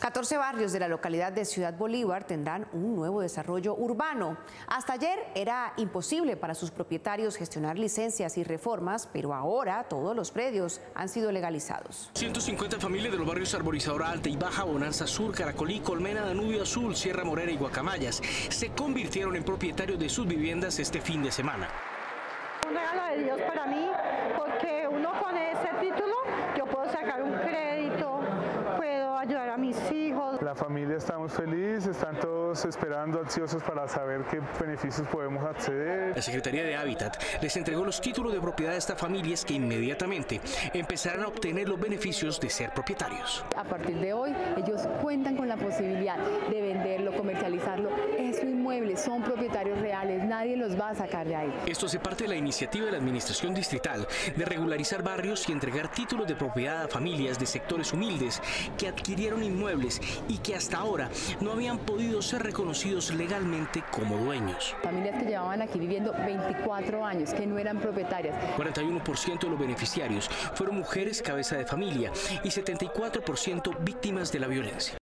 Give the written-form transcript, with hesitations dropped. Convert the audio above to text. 14 barrios de la localidad de Ciudad Bolívar tendrán un nuevo desarrollo urbano. Hasta ayer era imposible para sus propietarios gestionar licencias y reformas, pero ahora todos los predios han sido legalizados. 150 familias de los barrios Arborizadora Alta y Baja, Bonanza Sur, Caracolí, Colmena, Danubio Azul, Sierra Morera y Guacamayas se convirtieron en propietarios de sus viviendas este fin de semana. Un regalo de Dios para mí, porque uno con ese título yo puedo sacar un crédito, puedo ayudar a mis hijos. La familia está muy feliz, están todos esperando, ansiosos para saber qué beneficios podemos acceder. La Secretaría de Hábitat les entregó los títulos de propiedad a estas familias que inmediatamente empezarán a obtener los beneficios de ser propietarios. A partir de hoy, ellos cuentan con la posibilidad de venderlo, comercializarlo. Es su inmueble, son propietarios reales, nadie los va a sacar de ahí. Esto se parte de la iniciativa de la Administración Distrital de regularizar barrios y entregar títulos de propiedad a familias de sectores humildes que adquirieron inmuebles y que hasta ahora no habían podido ser reconocidos legalmente como dueños. Familias que llevaban aquí viviendo 24 años, que no eran propietarias. 41% de los beneficiarios fueron mujeres cabeza de familia y 74% víctimas de la violencia.